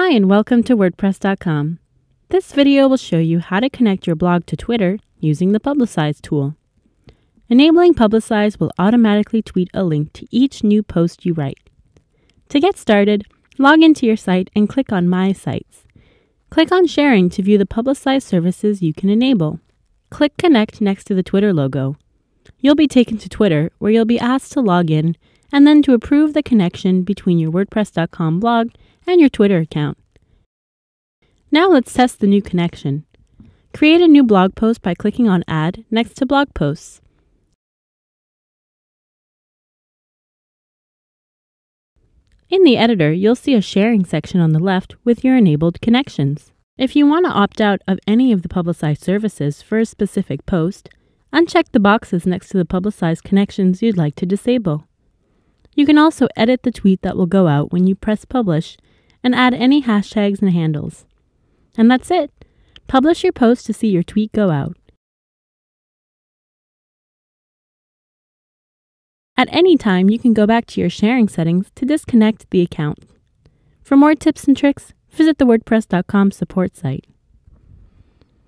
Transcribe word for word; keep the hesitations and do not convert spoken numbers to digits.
Hi and welcome to WordPress dot com. This video will show you how to connect your blog to Twitter using the Publicize tool. Enabling Publicize will automatically tweet a link to each new post you write. To get started, log into your site and click on My Sites. Click on Sharing to view the Publicize services you can enable. Click Connect next to the Twitter logo. You'll be taken to Twitter, where you'll be asked to log in and then to approve the connection between your WordPress dot com blog and your Twitter account. Now let's test the new connection. Create a new blog post by clicking on Add next to Blog Posts. In the editor, you'll see a sharing section on the left with your enabled connections. If you want to opt out of any of the Publicize services for a specific post, uncheck the boxes next to the Publicize connections you'd like to disable. You can also edit the tweet that will go out when you press publish and add any hashtags and handles. And that's it! Publish your post to see your tweet go out. At any time, you can go back to your sharing settings to disconnect the account. For more tips and tricks, visit the WordPress dot com support site.